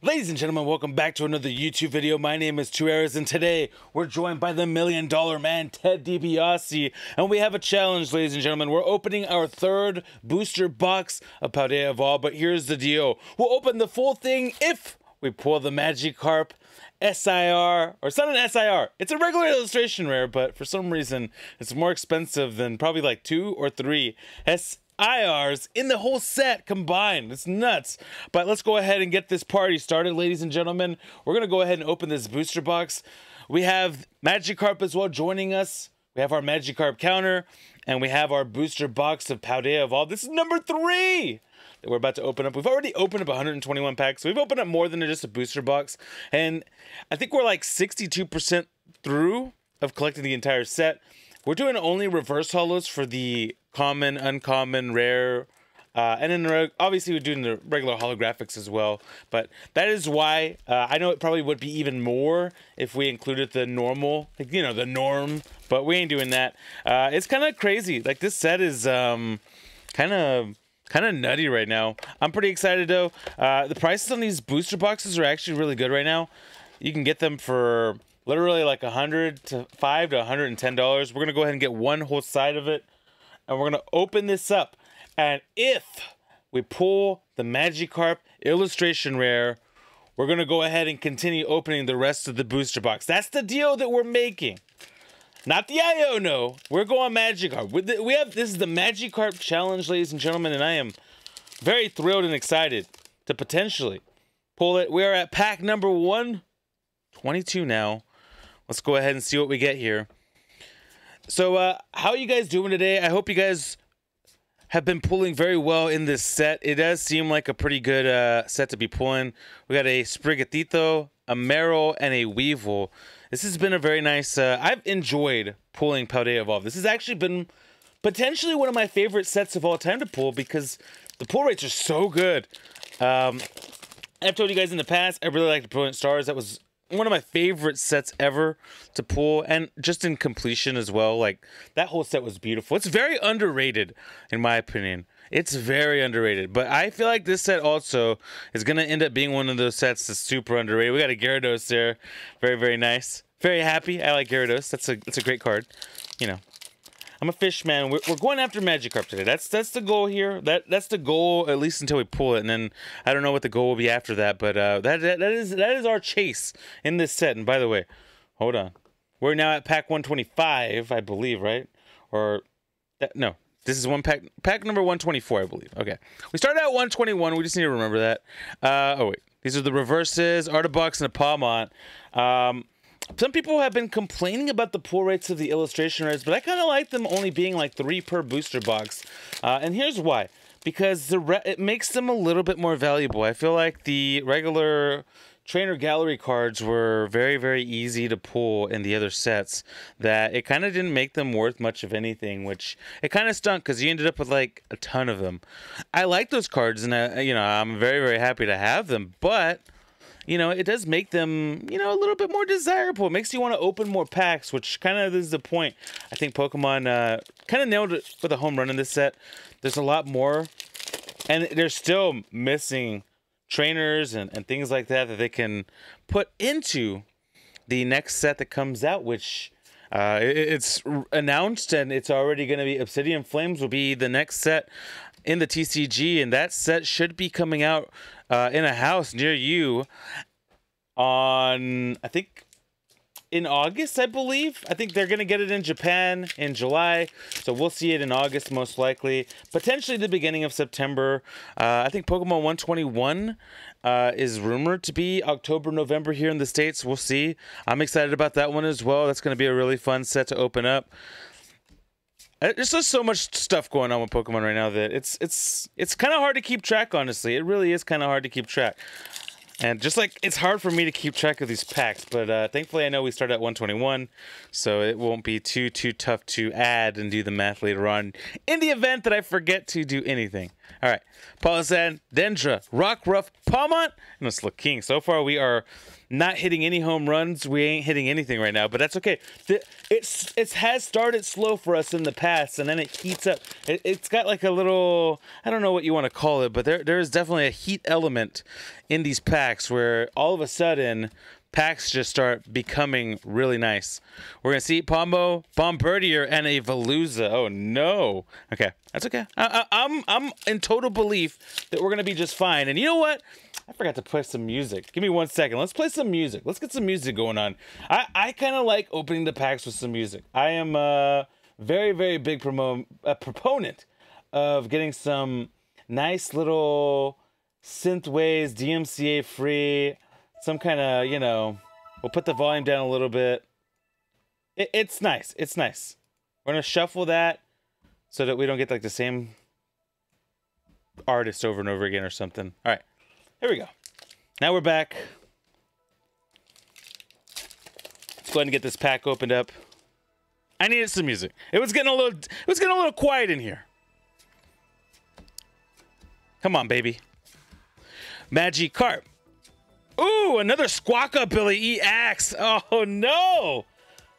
Ladies and gentlemen, welcome back to another YouTube video. My name is Two Errors, and today we're joined by the $1 Million Man, Ted DiBiase, and we have a challenge, ladies and gentlemen. We're opening our third booster box of Paldea Evolved, but here's the deal. We'll open the full thing if we pull the Magikarp SIR, or it's not an SIR, it's a regular illustration rare, but for some reason, it's more expensive than probably like 2 or 3 SIRs in the whole set combined. It's nuts. But let's go ahead and get this party started, ladies and gentlemen. We're going to go ahead and open this booster box. We have Magikarp as well joining us. We have our Magikarp counter, and we have our booster box of Paldea Evolved. This is number 3 that we're about to open up. We've already opened up 121 packs, so we've opened up more than just a booster box. And I think we're like 62% through of collecting the entire set. We're doing only reverse holos for the common, uncommon, rare, and then obviously we're doing the regular holographics as well. But that is why I know it probably would be even more if we included the normal, like, you know, the norm. But we ain't doing that. It's kind of crazy. Like, this set is kind of nutty right now. I'm pretty excited though. The prices on these booster boxes are actually really good right now. You can get them for literally like $105 to $110. We're gonna go ahead and get one whole side of it, and we're gonna open this up. And if we pull the Magikarp illustration rare, we're gonna go ahead and continue opening the rest of the booster box. That's the deal that we're making. Not the IO, no. We're going Magikarp. We have, this is the Magikarp challenge, ladies and gentlemen, and I am very thrilled and excited to potentially pull it. We are at pack number 122 now. Let's go ahead and see what we get here. So how are you guys doing today? I hope you guys have been pulling very well in this set. It does seem like a pretty good set to be pulling. We got a Sprigatito, a Meryl, and a Weevil. This has been a very nice... I've enjoyed pulling Paldea Evolved. This has actually been potentially one of my favorite sets of all time to pull because the pull rates are so good. I've told you guys in the past, I really liked the Brilliant Stars. That was one of my favorite sets ever to pull, and just in completion as well. Like, that whole set was beautiful. It's very underrated, in my opinion. It's very underrated, but I feel like this set also is going to end up being one of those sets that's super underrated. We got a Gyarados there. Very, very nice. Very happy. I like Gyarados. That's a great card. You know, I'm a fish man. We're going after Magikarp today. That's the goal here. That's the goal, at least until we pull it, and then I don't know what the goal will be after that, but that is our chase in this set. And by the way, hold on. We're now at pack 125, I believe, right? Or that, no. This is pack number 124, I believe. Okay. We started at 121. We just need to remember that. Oh, wait. These are the reverses, Artibox, and a Palmont. Some people have been complaining about the pull rates of the illustration rares, but I kind of like them only being like 3 per booster box. And here's why. Because it makes them a little bit more valuable. I feel like the regular trainer gallery cards were very, very easy to pull in the other sets, that it kind of didn't make them worth much of anything, which it kind of stunk because you ended up with like a ton of them. I like those cards, and you know, I'm very, very happy to have them, but you know, it does make them, you know, a little bit more desirable. It makes you want to open more packs, which kind of is the point. I think Pokemon kind of nailed it with a home run in this set. There's a lot more, and they're still missing trainers and things like that they can put into the next set that comes out, which it's announced, and it's already going to be Obsidian Flames will be the next set in the TCG, and that set should be coming out in a house near you on, I think, in August, I believe. I think they're going to get it in Japan in July, so we'll see it in August most likely. Potentially the beginning of September. I think Pokemon 121 is rumored to be October, November here in the States. We'll see. I'm excited about that one as well. That's going to be a really fun set to open up. There's just so much stuff going on with Pokemon right now that it's kind of hard to keep track, honestly. It really is kind of hard to keep track. And just like, it's hard for me to keep track of these packs, but thankfully I know we start at 121, so it won't be too tough to add and do the math later on in the event that I forget to do anything. All right. Palazendendra, Rockruff, Palmont, and it's Slaking. So far, we are not hitting any home runs. We ain't hitting anything right now, but that's okay. It has started slow for us in the past, and then it heats up. It's got like a little, I don't know what you want to call it, but there is definitely a heat element in these packs where all of a sudden packs just start becoming really nice. We're going to see Pombo, Bombardier, and a Veluza. Oh, no. Okay. That's okay. I'm in total belief that we're going to be just fine. And you know what? I forgot to play some music. Give me 1 second. Let's play some music. Let's get some music going on. I kind of like opening the packs with some music. I am a very, very big proponent of getting some nice little synthwaves, DMCA-free, some kind of, you know, we'll put the volume down a little bit. It's nice. It's nice. We're going to shuffle that so that we don't get like the same artist over and over again or something. All right. Here we go. Now we're back. Let's go ahead and get this pack opened up. I needed some music. It was getting a little quiet in here. Come on, baby. Magikarp. Ooh, another Squawkabilly EX. Oh, no.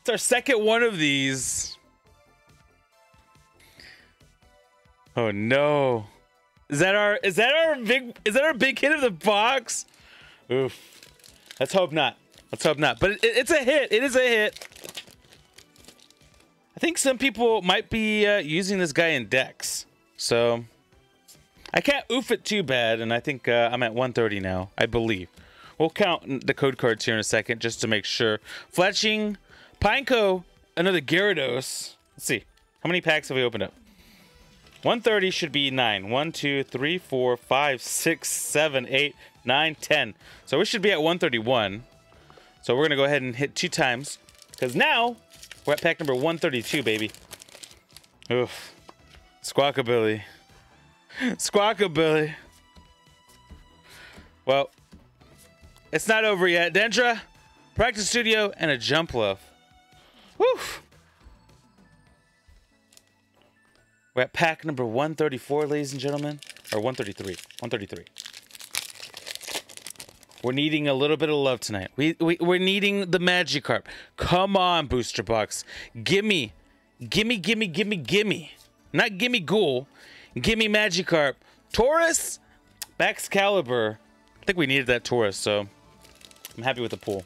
It's our second one of these. Oh, no. Is that our big hit of the box? Oof. Let's hope not. Let's hope not. But it's a hit. It is a hit. I think some people might be using this guy in decks. So I can't oof it too bad. And I think I'm at 130 now, I believe. We'll count the code cards here in a second just to make sure. Fletching, Pineco, another Gyarados. Let's see. How many packs have we opened up? 130 should be 9. 1, 2, 3, 4, 5, 6, 7, 8, 9, 10. So we should be at 131. So we're going to go ahead and hit 2 times. Because now we're at pack number 132, baby. Oof. Squawkabilly. Squawkabilly. Well, it's not over yet. Dendra, Practice Studio, and a Jumpluff. Woof. We're at pack number 134, ladies and gentlemen. Or 133. 133. We're needing a little bit of love tonight. We're needing the Magikarp. Come on, Booster Box. Gimme. Gimme, gimme, gimme, gimme. Not gimme Ghoul. Gimme Magikarp. Taurus, Baxcalibur. I think we needed that Taurus, so I'm happy with the pool.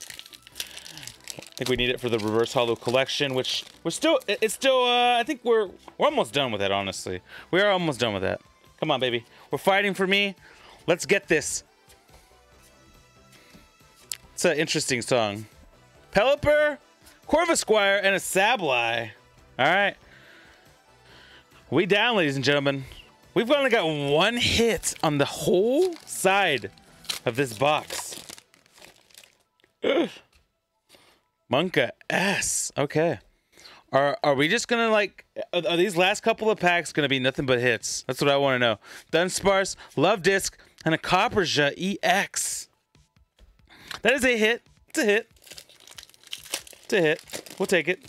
I think we need it for the reverse hollow collection, which we're still, I think we're almost done with that, honestly. We are almost done with that. Come on, baby. We're fighting for me. Let's get this. It's an interesting song. Pelipper, Corvisquire, and a Sableye. All right. We down, ladies and gentlemen. We've only got one hit on the whole side of this box. Ugh. Monka S. Okay. Are we just gonna like, are these last couple of packs gonna be nothing but hits? That's what I want to know. Dunsparce, Love Disc, and a Copperja EX. That is a hit. It's a hit. It's a hit. We'll take it.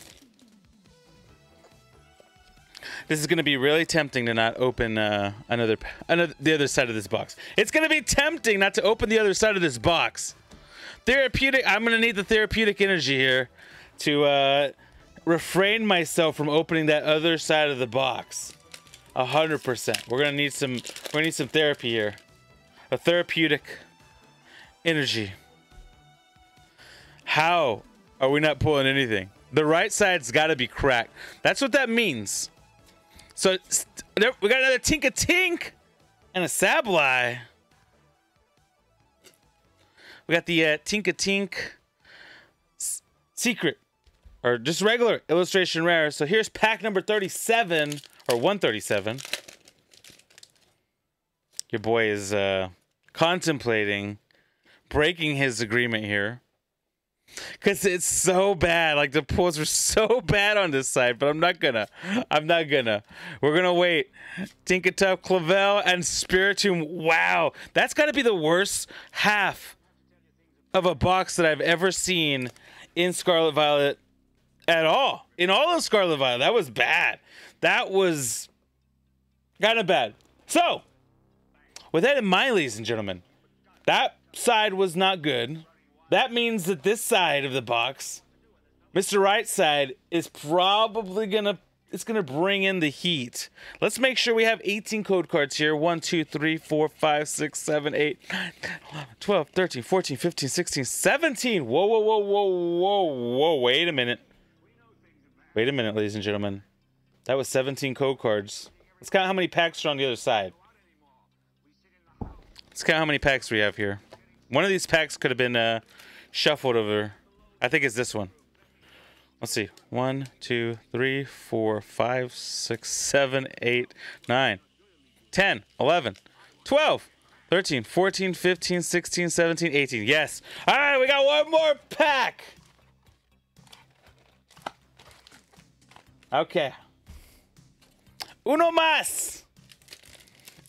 This is gonna be really tempting to not open the other side of this box. It's gonna be tempting not to open the other side of this box. Therapeutic. I'm gonna need the therapeutic energy here to refrain myself from opening that other side of the box. 100%. We're gonna need some. We're gonna need some therapy here. A therapeutic energy. How are we not pulling anything? The right side's got to be cracked. That's what that means. So we got another Tinkatink and a Sableye. We got the Tinkatink secret, or just regular illustration rare. So here's pack number 37 or 137. Your boy is contemplating breaking his agreement here. Cause it's so bad. Like the pulls were so bad on this side, but I'm not gonna. We're gonna wait. Tinkatink, Clavel, and Spiritum. Wow, that's gotta be the worst half of a box that I've ever seen in Scarlet Violet at all. In all of Scarlet Violet, that was bad. That was kind of bad. So With that in mind, ladies and gentlemen, that side was not good. That means that this side of the box, Mr. Right Side, is probably gonna, it's gonna bring in the heat. Let's make sure we have 18 code cards here. 1, 2, 3, 4, 5, 6, 7, 8, 9, 12, 13, 14, 15, 16, 17. Whoa, whoa, whoa, whoa, whoa, whoa. Wait a minute. Wait a minute, ladies and gentlemen. That was 17 code cards. Let's count how many packs are on the other side. Let's count how many packs we have here. One of these packs could have been shuffled over. I think it's this one. Let's see. 1, 2, 3, 4, 5, 6, 7, 8, 9, 10, 11, 12, 13, 14, 15, 16, 17, 18. Yes. All right, we got one more pack. Okay. Uno mas.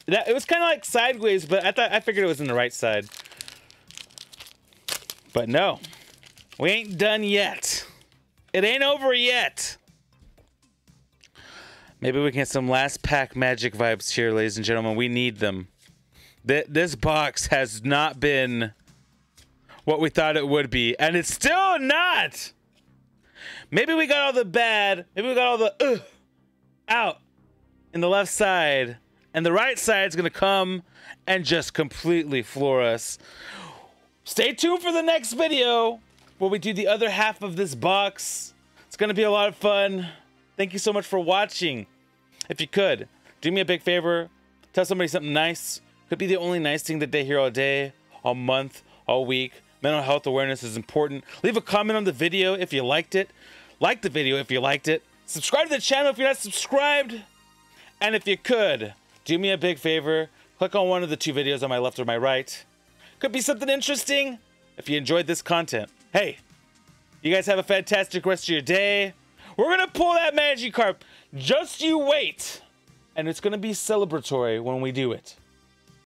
That, it was kind of like sideways, but I figured it was in the right side. But no, we ain't done yet. It ain't over yet. Maybe we can get some last pack magic vibes here, ladies and gentlemen. We need them. This box has not been what we thought it would be, and it's still not. Maybe we got all the bad. Maybe we got all the out in the left side, and the right side's gonna come and just completely floor us. Stay tuned for the next video where we do the other half of this box. It's gonna be a lot of fun. Thank you so much for watching. If you could, do me a big favor, tell somebody something nice. Could be the only nice thing that they hear all day, all month, all week. Mental health awareness is important. Leave a comment on the video if you liked it. Like the video if you liked it. Subscribe to the channel if you're not subscribed. And if you could, do me a big favor, click on one of the two videos on my left or my right. Could be something interesting if you enjoyed this content. Hey, you guys have a fantastic rest of your day. We're going to pull that Magikarp. Just you wait. And it's going to be celebratory when we do it.